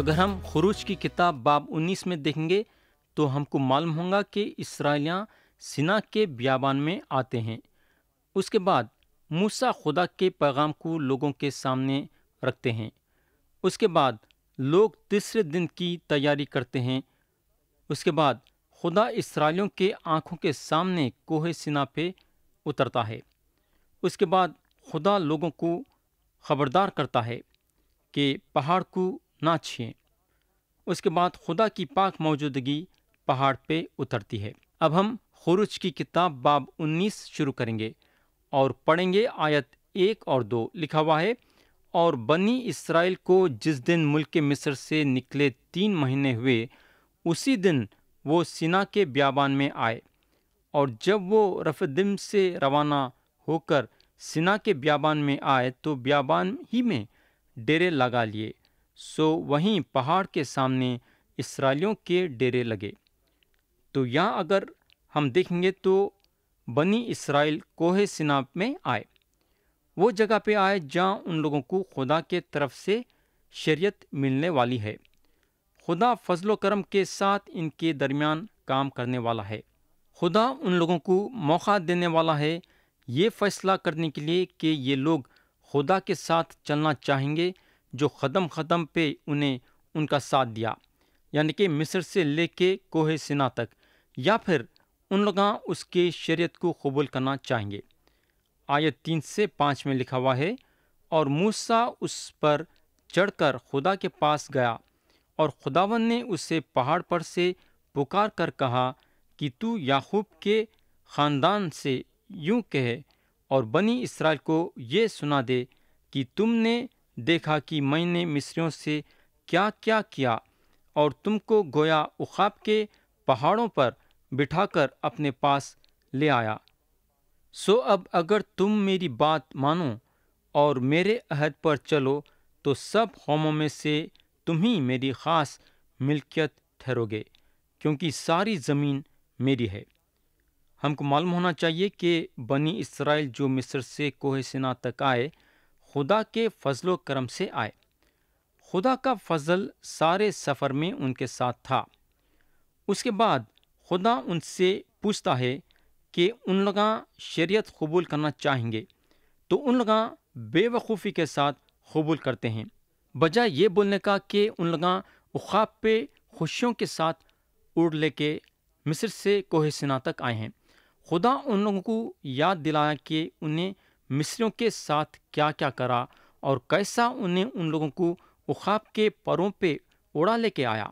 अगर हम खुरूज की किताब बाब 19 में देखेंगे तो हमको मालूम होगा कि इसराइलियाँ सिना के बियाबान में आते हैं। उसके बाद मूसा खुदा के पैगाम को लोगों के सामने रखते हैं। उसके बाद लोग तीसरे दिन की तैयारी करते हैं। उसके बाद खुदा इसराइलियों के आँखों के सामने कोहे सिना पे उतरता है। उसके बाद खुदा लोगों को खबरदार करता है कि पहाड़ को ना छुएं। उसके बाद खुदा की पाक मौजूदगी पहाड़ पे उतरती है। अब हम खुरूज की किताब बाब 19 शुरू करेंगे और पढ़ेंगे आयत 1 और 2। लिखा हुआ है, और बनी इसराइल को जिस दिन मुल्क के मिस्र से निकले 3 महीने हुए, उसी दिन वो सीना के बियाबान में आए। और जब वो रफदीम से रवाना होकर सीना के बियाबान में आए तो बियाबान ही में डेरे लगा लिए। सो वहीं पहाड़ के सामने इसराइलियों के डेरे लगे। तो यहाँ अगर हम देखेंगे तो बनी इसराइल कोहे सिना में आए, वो जगह पे आए जहाँ उन लोगों को खुदा के तरफ से शरीयत मिलने वाली है। खुदा फजलो करम के साथ इनके दरमियान काम करने वाला है। खुदा उन लोगों को मौका देने वाला है ये फैसला करने के लिए कि ये लोग खुदा के साथ चलना चाहेंगे, जो ख़दम ख़दम पे उन्हें उनका साथ दिया, यानी कि मिस्र से लेके कोहे सिना तक, या फिर उन लोग उसके शरीयत को कबूल करना चाहेंगे। आयत 3 से 5 में लिखा हुआ है, और मूसा उस पर चढ़कर खुदा के पास गया और खुदावन ने उसे पहाड़ पर से पुकार कर कहा कि तू याकूब के ख़ानदान से यूँ कहे और बनी इसराइल को ये सुना दे कि तुमने देखा कि मैंने मिस्रियों से क्या क्या किया और तुमको गोया उखाब के पहाड़ों पर बिठाकर अपने पास ले आया। सो अब अगर तुम मेरी बात मानो और मेरे अहद पर चलो तो सब कौमों में से तुम ही मेरी ख़ास मिल्कियत ठहरोगे, क्योंकि सारी ज़मीन मेरी है। हमको मालूम होना चाहिए कि बनी इसराइल जो मिस्र से कोहे सिना तक आए, खुदा के फजलो करम से आए। खुदा का फजल सारे सफ़र में उनके साथ था। उसके बाद खुदा उनसे पूछता है कि उन लोग शरीयत कबूल करना चाहेंगे, तो उन लोग बेवकूफ़ी के साथ कबूल करते हैं, बजाय ये बोलने का कि उन लोग उखाब पे खुशियों के साथ उड़ लेके मिस्र से कोहे सिना तक आए हैं। खुदा उन लोगों को याद दिलाया कि उन्हें मिस्रियों के साथ क्या क्या करा और कैसा उन्हें उन लोगों को उखाब के परों पे उड़ा लेके आया।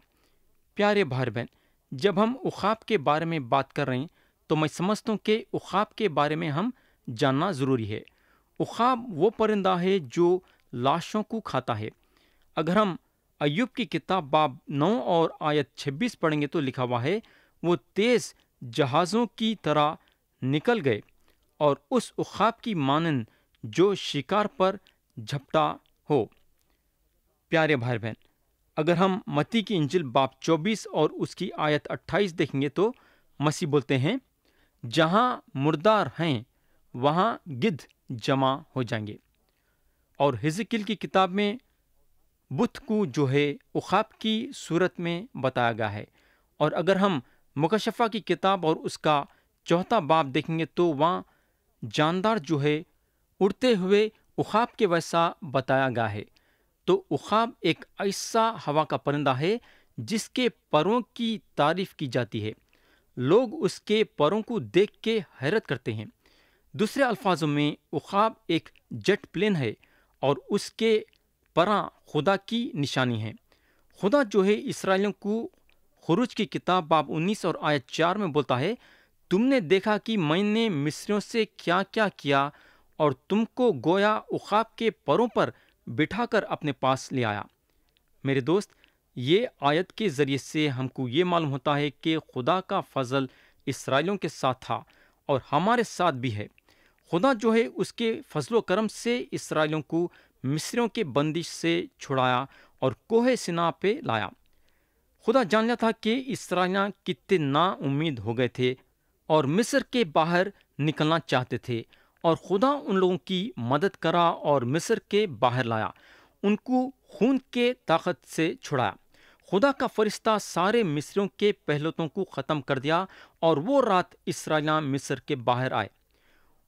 प्यारे भाई बहन, जब हम उखाब के बारे में बात कर रहे हैं तो मैं समझता हूँ कि उखाब के बारे में हम जानना ज़रूरी है। उखाब वो परिंदा है जो लाशों को खाता है। अगर हम अय्यूब की किताब बाब 9 और आयत 26 पढ़ेंगे तो लिखा हुआ है, वो तेज़ जहाज़ों की तरह निकल गए और उस उखाब की मानन जो शिकार पर झपटा हो। प्यारे भाई बहन, अगर हम मती की इंजिल बाब 24 और उसकी आयत 28 देखेंगे तो मसीह बोलते हैं, जहाँ मुर्दार हैं वहाँ गिद्ध जमा हो जाएंगे। और हिज्ज़किल की किताब में बुत को जो है उखाब की सूरत में बताया गया है। और अगर हम मुकशफ़ा की किताब और उसका 4वां बाब देखेंगे तो वहाँ जानदार जो है उड़ते हुए उखाब के वैसा बताया गया है। तो उखाब एक ऐसा हवा का परिंदा है जिसके परों की तारीफ की जाती है। लोग उसके परों को देख के हैरत करते हैं। दूसरे अल्फाजों में उखाब एक जेट प्लेन है और उसके परां खुदा की निशानी है। खुदा जो है इसराइलियों को खुरूज की किताब बाब 19 और आयत 4 में बोलता है, तुमने देखा कि मैंने मिस्रियों से क्या क्या किया और तुमको गोया उखाब के परों पर बिठाकर अपने पास ले आया। मेरे दोस्त, ये आयत के ज़रिए से हमको ये मालूम होता है कि खुदा का फजल इसराइलियों के साथ था और हमारे साथ भी है। खुदा जो है उसके फजलो करम से इसराइलियों को मिस्रियों के बंदिश से छुड़ाया और कोहे सिना पे लाया। खुदा जान लिया था कि इसराइलियाँ कितने ना उम्मीद हो गए थे और मिस्र के बाहर निकलना चाहते थे, और खुदा उन लोगों की मदद करा और मिस्र के बाहर लाया। उनको खून के ताकत से छुड़ा। खुदा का फरिश्ता सारे मिस्रियों के पहलतों को ख़त्म कर दिया और वो रात इसराइला मिस्र के बाहर आए।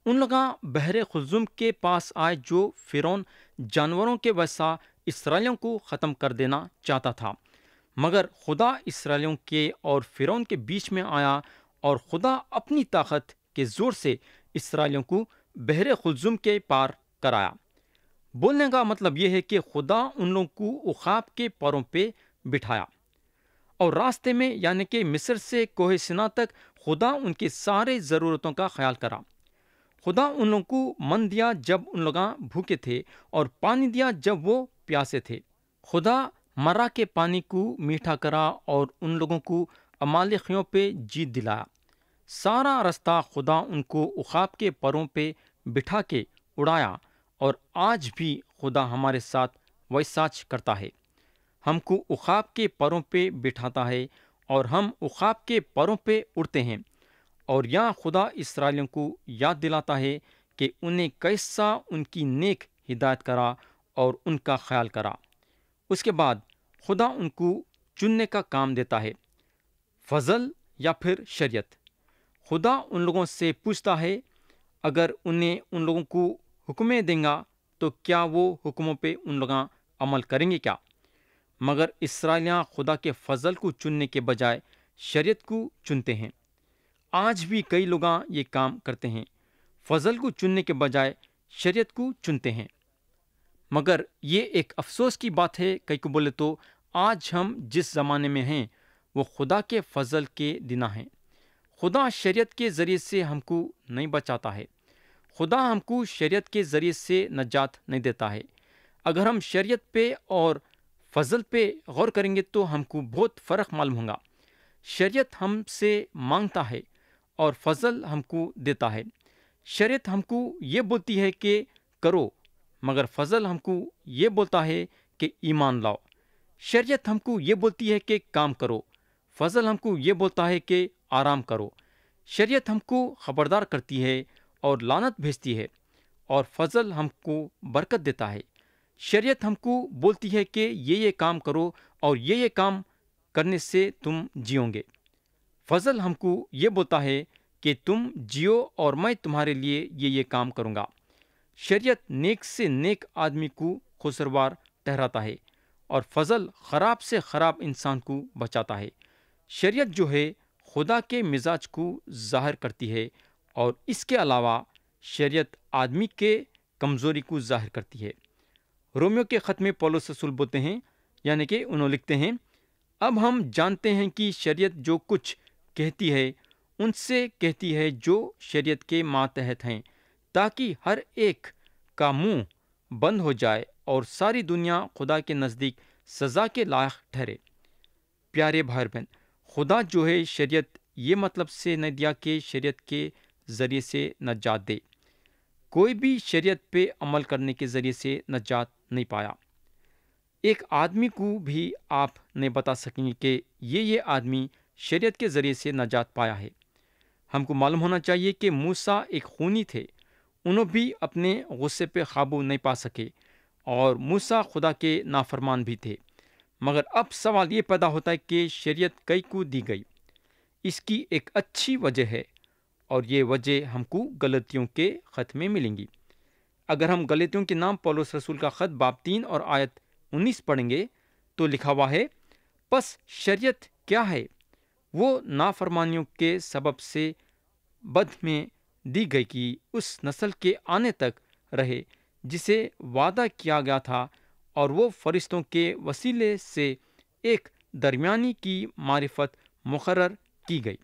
उन लगा बहरे कुलजुम के पास आए जो फिरौन जानवरों के वैसा इसराइलियों को ख़त्म कर देना चाहता था, मगर खुदा इसराइलियों के और फिरौन के बीच में आया और खुदा अपनी ताकत के ज़ोर से इसराइलियों को बहरे कुलजुम के पार कराया। बोलने का मतलब यह है कि खुदा उन लोगों को उखाब के पैरों पे बिठाया और रास्ते में यानी कि मिस्र से कोहे सिनाई तक खुदा उनकी सारे ज़रूरतों का ख्याल करा। खुदा उन लोगों को मन दिया जब उन लोग भूखे थे और पानी दिया जब वो प्यासे थे। खुदा मरा के पानी को मीठा करा और उन लोगों को अमालेखियों पे जीत दिलाया। सारा रास्ता खुदा उनको उखाब के पैरों पे बिठा के उड़ाया और आज भी खुदा हमारे साथ वैसा ही करता है, हमको उखाब के पैरों पे बिठाता है और हम उखाब के पैरों पे उड़ते हैं। और यहाँ खुदा इसराइलियों को याद दिलाता है कि उन्हें कैसा उनकी नेक हिदायत करा और उनका ख्याल करा। उसके बाद खुदा उनको चुनने का काम देता है, फजल या फिर शरीयत। खुदा उन लोगों से पूछता है अगर उन्हें उन लोगों को हुक्में देंगा तो क्या वो हुक्मों पे उन लोग अमल करेंगे क्या? मगर इसराइलियाँ खुदा के फजल को चुनने के बजाय शरीयत को चुनते हैं। आज भी कई लोग ये काम करते हैं, फजल को चुनने के बजाय शरीयत को चुनते हैं। मगर ये एक अफसोस की बात है, कई को बोले तो आज हम जिस ज़माने में हैं वो खुदा के फजल के दिन हैं। खुदा शरीयत के ज़रिए से हमको नहीं बचाता है, खुदा हमको शरीयत के ज़रिए से नजात नहीं देता है। अगर हम शरीयत पे और फजल पे गौर करेंगे तो हमको बहुत फ़र्क मालूम होगा। शरीयत हमसे मांगता है और फजल हमको देता है। शरीयत हमको ये बोलती है कि करो, मगर फजल हमको ये बोलता है कि ईमान लाओ। शरीयत हमको ये बोलती है कि काम करो, फजल हमको ये बोलता है कि आराम करो। शरीयत हमको खबरदार करती है और लानत भेजती है, और फजल हमको बरकत देता है। शरीयत हमको बोलती है कि ये काम करो और ये काम करने से तुम जियोगे। फजल हमको ये बोलता है कि तुम जियो और मैं तुम्हारे लिए ये काम करूँगा। शरीयत नेक से नेक आदमी को खुसरवार ठहराता है और फजल ख़राब से ख़राब इंसान को बचाता है। शरीयत जो है खुदा के मिजाज को जाहिर करती है और इसके अलावा शरीयत आदमी के कमज़ोरी को जाहिर करती है। रोमियों के ख़त में पौलुस रसूल बोलते हैं यानी कि उन्होंने लिखते हैं, अब हम जानते हैं कि शरीयत जो कुछ कहती है उनसे कहती है जो शरीयत के मातहत हैं, ताकि हर एक का मुंह बंद हो जाए और सारी दुनिया खुदा के नज़दीक सज़ा के लायक ठहरे। प्यारे भाई बहन, खुदा जो है शरीयत ये मतलब से न दिया कि शरीयत के ज़रिए से नजात दे। कोई भी शरीयत पे अमल करने के ज़रिए से नजात नहीं पाया। एक आदमी को भी आप नहीं बता सकेंगे कि ये आदमी शरीयत के ज़रिए से नजात पाया है। हमको मालूम होना चाहिए कि मूसा एक खूनी थे, उन्होंने भी अपने गुस्से पे काबू नहीं पा सके और मूसा खुदा के नाफरमान भी थे। मगर अब सवाल ये पैदा होता है कि शरीयत कई को दी गई, इसकी एक अच्छी वजह है और ये वजह हमको गलतियों के ख़त में मिलेंगी। अगर हम गलतियों के नाम पौलुस रसूल का ख़त बाब 3 और आयत 19 पढ़ेंगे तो लिखा हुआ है, बस शरीयत क्या है? वो नाफरमानियों के सबब से बद में दी गई कि उस नस्ल के आने तक रहे जिसे वादा किया गया था, और वो फरिश्तों के वसीले से एक दरमियानी की मारिफत मुकर्रर की गई।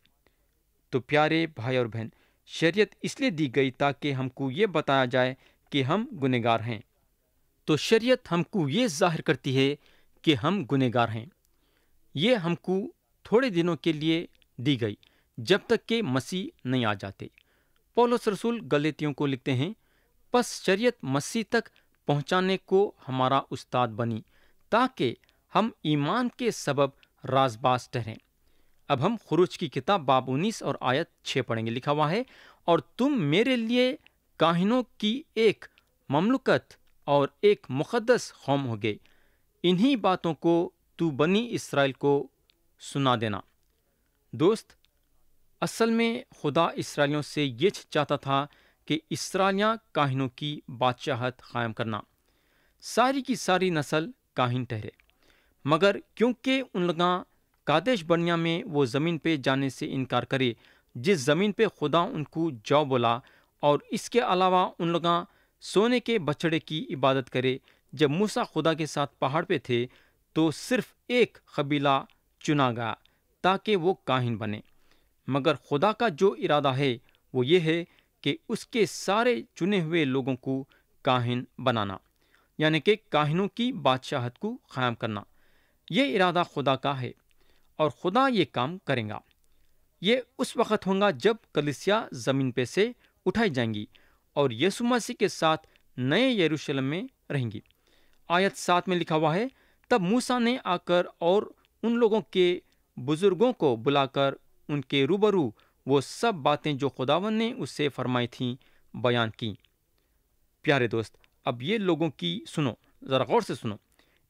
तो प्यारे भाई और बहन, शरीयत इसलिए दी गई ताकि हमको ये बताया जाए कि हम गुनहगार हैं। तो शरीयत हमको ये जाहिर करती है कि हम गुनहगार हैं। ये हमको थोड़े दिनों के लिए दी गई जब तक कि मसीह नहीं आ जाते। पौलुस रसूल गलतियों को लिखते हैं, बस शरीयत मसीह तक पहुँचाने को हमारा उस्ताद बनी ताकि हम ईमान के सबब राजबाज ठहरें। अब हम खुरूज की किताब बाब 19 और आयत 6 पढ़ेंगे, लिखा हुआ है, और तुम मेरे लिए काहिनों की एक ममलुकत और एक मुक़द्दस कौम होगे, इन्हीं बातों को तू बनी इसराइल को सुना देना। दोस्त, असल में खुदा इसराइलियों से ये चाहता था कि इसराइलियाँ काहिनों की बादशाहत कायम करना, सारी की सारी नस्ल काहिन ठहरे, मगर क्योंकि उन लोगों कादेश बर्निया में वो ज़मीन पे जाने से इनकार करे जिस ज़मीन पे खुदा उनको जाओ बोला, और इसके अलावा उन लोगों सोने के बछड़े की इबादत करे। जब मूसा खुदा के साथ पहाड़ पे थे तो सिर्फ एक कबीला चुना गया ताकि वो काहिन बने, मगर खुदा का जो इरादा है वो ये है कि उसके सारे चुने हुए लोगों को काहिन बनाना, यानी कि काहिनों की बादशाहत को कायम करना। ये इरादा खुदा का है और खुदा ये काम करेगा। ये उस वक़्त होगा जब कलिसिया ज़मीन पे से उठाई जाएंगी और यीशु मसीह के साथ नए यरूशलेम में रहेंगी। आयत 7 में लिखा हुआ है, तब मूसा ने आकर और उन लोगों के बुज़ुर्गों को बुलाकर उनके रूबरू वो सब बातें जो खुदावन ने उससे फरमाई थीं बयान की। प्यारे दोस्त, अब ये लोगों की सुनो, ज़रा गौर से सुनो,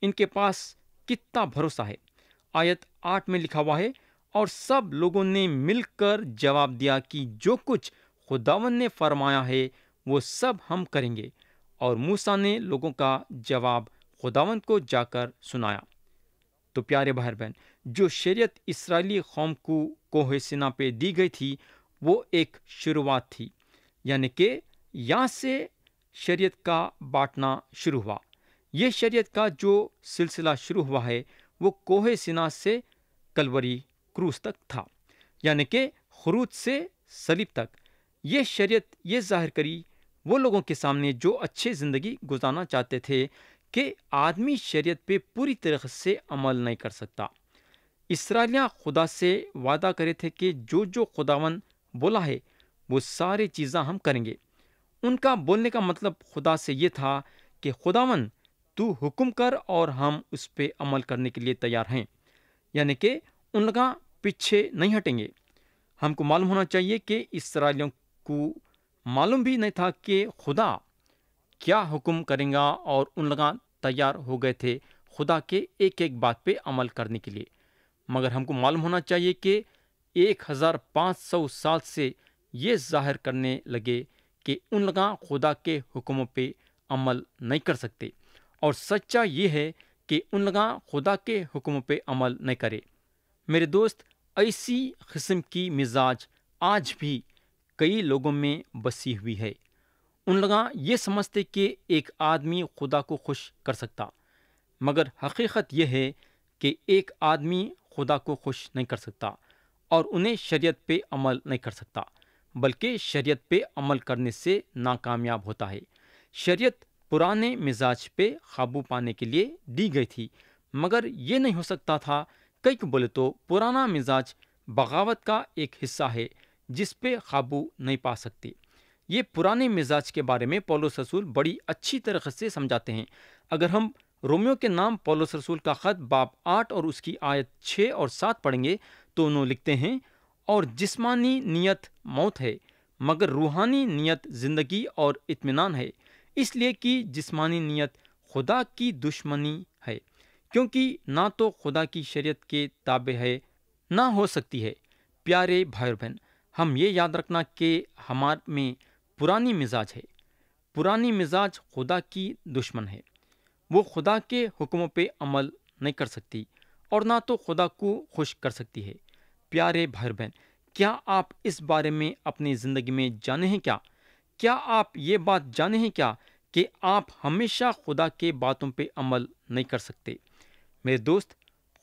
इनके पास कितना भरोसा है। आयत 8 में लिखा हुआ है, और सब लोगों ने मिलकर जवाब दिया कि जो कुछ खुदावन ने फरमाया है वो सब हम करेंगे। और मूसा ने लोगों का जवाब खुदावन को जाकर सुनाया। तो प्यारे भाई बहन, जो शरीयत इसराइली कौम को कोहे सिनाई पे दी गई थी वो एक शुरुआत थी, यानी कि यहाँ से शरीयत का बांटना शुरू हुआ। ये शरीयत का जो सिलसिला शुरू हुआ है वो कोहे सिनाई से कलवरी क्रूस तक था, यानी कि खुरूज से सलीब तक। ये शरीयत ये जाहिर करी वो लोगों के सामने जो अच्छे ज़िंदगी गुजारना चाहते थे कि आदमी शरीयत पे पूरी तरह से अमल नहीं कर सकता। इसराइलियाँ खुदा से वादा करे थे कि जो जो खुदावन बोला है वो सारी चीज़ें हम करेंगे। उनका बोलने का मतलब खुदा से ये था कि खुदावन तू हुक्म कर और हम उस पे अमल करने के लिए तैयार हैं, यानी कि उन लोग पीछे नहीं हटेंगे। हमको मालूम होना चाहिए कि इसराइलियों को मालूम भी नहीं था कि खुदा क्या हुक्म करेगा, और उन लोग तैयार हो गए थे खुदा के एक एक बात पे अमल करने के लिए। मगर हमको मालूम होना चाहिए कि 1500 साल से ये जाहिर करने लगे कि उन लोग खुदा के हुक्मों पे अमल नहीं कर सकते, और सच्चा ये है कि उन लोग खुदा के हुक्मों पे अमल नहीं करे। मेरे दोस्त, ऐसी किस्म की मिजाज आज भी कई लोगों में बसी हुई है। उन लोग ये समझते कि एक आदमी खुदा को खुश कर सकता, मगर हकीकत यह है कि एक आदमी खुदा को खुश नहीं कर सकता और उन्हें शरीयत पे अमल नहीं कर सकता, बल्कि शरीयत पे अमल करने से नाकामयाब होता है। शरीयत पुराने मिजाज पे काबू पाने के लिए दी गई थी, मगर ये नहीं हो सकता था। कई को बोले तो पुराना मिजाज बगावत का एक हिस्सा है जिस पे काबू नहीं पा सकती। ये पुराने मिजाज के बारे में पौलुस रसूल बड़ी अच्छी तरह से समझाते हैं। अगर हम रोमियों के नाम पौलुस रसूल का ख़त बाब 8 और उसकी आयत 6 और 7 पढ़ेंगे तो उन्होंने लिखते हैं, और जिस्मानी नियत मौत है मगर रूहानी नियत जिंदगी और इत्मीनान है, इसलिए कि जिस्मानी नियत खुदा की दुश्मनी है, क्योंकि ना तो खुदा की शरीयत के ताबे है ना हो सकती है। प्यारे भाई बहन, हम ये याद रखना कि हमारे में पुरानी मिजाज है। पुरानी मिजाज खुदा की दुश्मन है, वो खुदा के हुक्मों पे अमल नहीं कर सकती और ना तो खुदा को खुश कर सकती है। प्यारे भाई बहन, क्या आप इस बारे में अपनी ज़िंदगी में जाने हैं क्या आप ये बात जाने हैं कि आप हमेशा खुदा के बातों पे अमल नहीं कर सकते। मेरे दोस्त,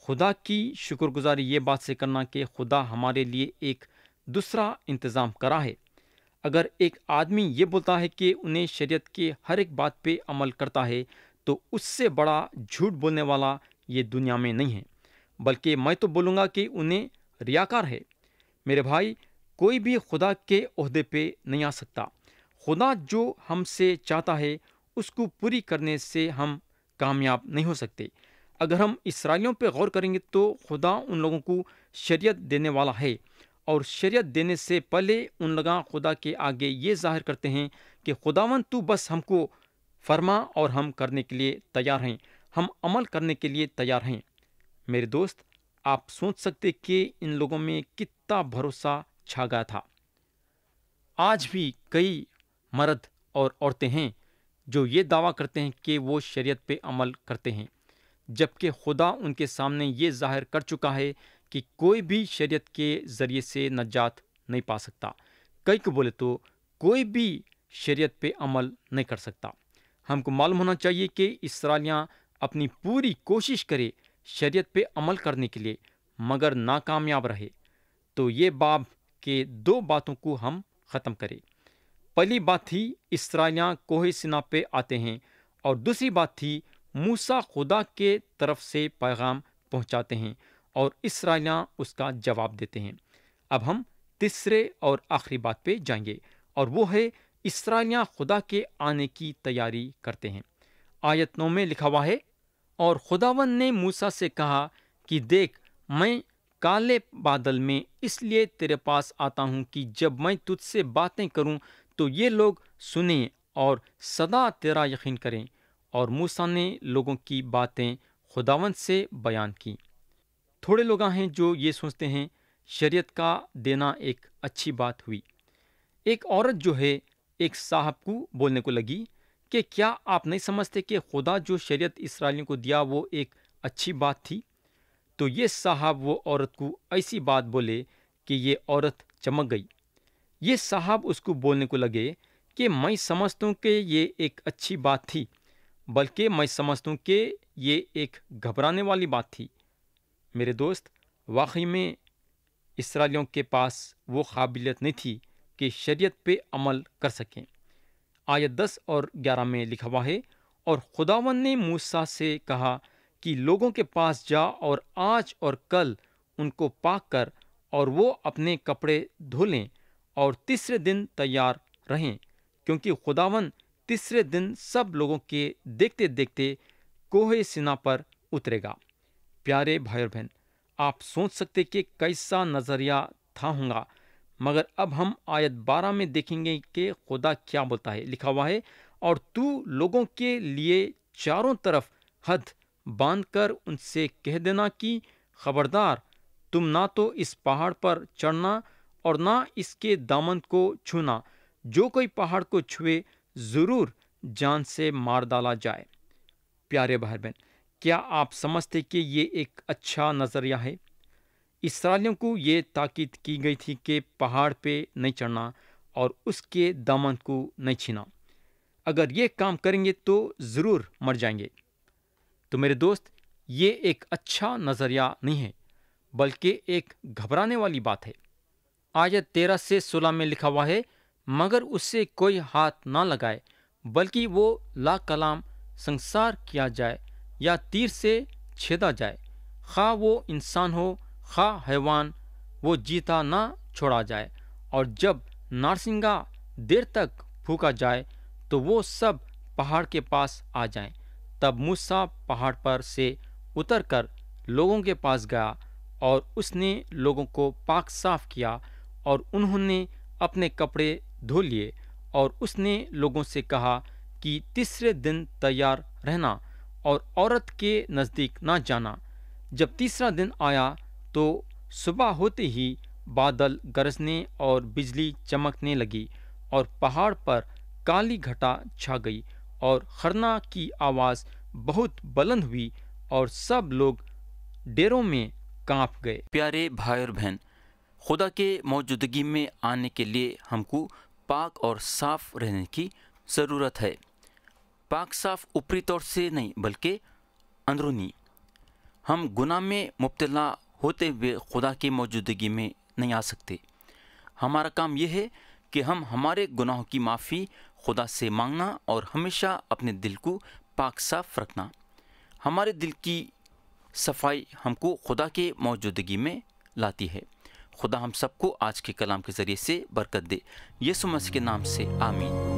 खुदा की शुक्रगुजारी ये बात से करना कि खुदा हमारे लिए एक दूसरा इंतज़ाम करा है। अगर एक आदमी ये बोलता है कि उन्हें शरीयत के हर एक बात पे अमल करता है तो उससे बड़ा झूठ बोलने वाला ये दुनिया में नहीं है, बल्कि मैं तो बोलूँगा कि उन्हें रियाकार है। मेरे भाई, कोई भी खुदा के ओहदे पे नहीं आ सकता। खुदा जो हमसे चाहता है उसको पूरी करने से हम कामयाब नहीं हो सकते। अगर हम इसराइलियों पे गौर करेंगे तो खुदा उन लोगों को शरीयत देने वाला है, और शरीयत देने से पहले उन लोग खुदा के आगे ये जाहिर करते हैं कि खुदावन तू बस हमको फरमा और हम करने के लिए तैयार हैं, हम अमल करने के लिए तैयार हैं। मेरे दोस्त, आप सोच सकते कि इन लोगों में कितना भरोसा छा गया था। आज भी कई मर्द और औरतें हैं जो ये दावा करते हैं कि वो शरीयत पे अमल करते हैं, जबकि खुदा उनके सामने ये जाहिर कर चुका है कि कोई भी शरीयत के ज़रिए से नजात नहीं पा सकता। कई को बोले तो कोई भी शरीयत पे अमल नहीं कर सकता। हमको मालूम होना चाहिए कि इसराइलियाँ अपनी पूरी कोशिश करे शरीयत पे अमल करने के लिए, मगर नाकामयाब रहे। तो ये बाब के दो बातों को हम ख़त्म करें। पहली बात थी इसराइलियाँ कोहे सिनाई पे आते हैं, और दूसरी बात थी मूसा खुदा के तरफ से पैगाम पहुँचाते हैं और इसराइलियाँ उसका जवाब देते हैं। अब हम तीसरे और आखिरी बात पे जाएंगे, और वो है इसराइलियाँ खुदा के आने की तैयारी करते हैं। आयत 9 में लिखा हुआ है, और खुदावन ने मूसा से कहा कि देख, मैं काले बादल में इसलिए तेरे पास आता हूँ कि जब मैं तुझसे बातें करूँ तो ये लोग सुनें और सदा तेरा यकीन करें। और मूसा ने लोगों की बातें खुदावन से बयान की। थोड़े लोग हैं जो ये सोचते हैं शरीयत का देना एक अच्छी बात हुई। एक औरत जो है एक साहब को बोलने को लगी कि क्या आप नहीं समझते कि खुदा जो शरीयत इसराइलियों को दिया वो एक अच्छी बात थी। तो ये साहब वो औरत को ऐसी बात बोले कि ये औरत चमक गई। ये साहब उसको बोलने को लगे कि मैं समझता हूँ कि ये एक अच्छी बात थी, बल्कि मैं समझता हूँ कि ये एक घबराने वाली बात थी। मेरे दोस्त, वाकई में इसराइलियों के पास वो काबिलियत नहीं थी कि शरीयत पे अमल कर सकें। आयत 10 और 11 में लिखा हुआ है, और खुदावन ने मूसा से कहा कि लोगों के पास जा और आज और कल उनको पाक कर और वो अपने कपड़े धो लें और तीसरे दिन तैयार रहें, क्योंकि खुदावन तीसरे दिन सब लोगों के देखते देखते कोहे सिनाई पर उतरेगा। प्यारे भाई और बहन, आप सोच सकते कि कैसा नज़रिया था होगा, मगर अब हम आयत 12 में देखेंगे कि खुदा क्या बोलता है। लिखा हुआ है, और तू लोगों के लिए चारों तरफ हद बांधकर उनसे कह देना कि खबरदार तुम ना तो इस पहाड़ पर चढ़ना और ना इसके दामन को छूना। जो कोई पहाड़ को छुए ज़रूर जान से मार डाला जाए। प्यारे भाई बहन, क्या आप समझते कि ये एक अच्छा नज़रिया है। इसराइलियों को ये ताकीद की गई थी कि पहाड़ पे नहीं चढ़ना और उसके दामन को नहीं छीना। अगर ये काम करेंगे तो ज़रूर मर जाएंगे। तो मेरे दोस्त, ये एक अच्छा नज़रिया नहीं है, बल्कि एक घबराने वाली बात है। आयत 13 से 16 में लिखा हुआ है, मगर उससे कोई हाथ ना लगाए, बल्कि वो ला कलाम संसार किया जाए या तीर से छेदा जाए, खा वो इंसान हो खा हैवान, वो जीता ना छोड़ा जाए। और जब नारसिंगा देर तक फूका जाए तो वो सब पहाड़ के पास आ जाएं। तब मूसा पहाड़ पर से उतरकर लोगों के पास गया और उसने लोगों को पाक साफ किया और उन्होंने अपने कपड़े धो लिए, और उसने लोगों से कहा कि तीसरे दिन तैयार रहना और औरत के नज़दीक ना जाना। जब तीसरा दिन आया तो सुबह होते ही बादल गरजने और बिजली चमकने लगी और पहाड़ पर काली घटा छा गई और खरना की आवाज़ बहुत बुलंद हुई और सब लोग डेरों में कांप गए। प्यारे भाई और बहन, खुदा के मौजूदगी में आने के लिए हमको पाक और साफ रहने की ज़रूरत है। पाक साफ ऊपरी तौर से नहीं, बल्कि अंदरूनी। हम गुनाह में मुब्तला होते हुए खुदा की मौजूदगी में नहीं आ सकते। हमारा काम यह है कि हम हमारे गुनाहों की माफ़ी खुदा से मांगना और हमेशा अपने दिल को पाक साफ रखना। हमारे दिल की सफाई हमको खुदा के मौजूदगी में लाती है। खुदा हम सबको आज के कलाम के ज़रिए से बरकत दे। यीशु मसीह के नाम से आमीन।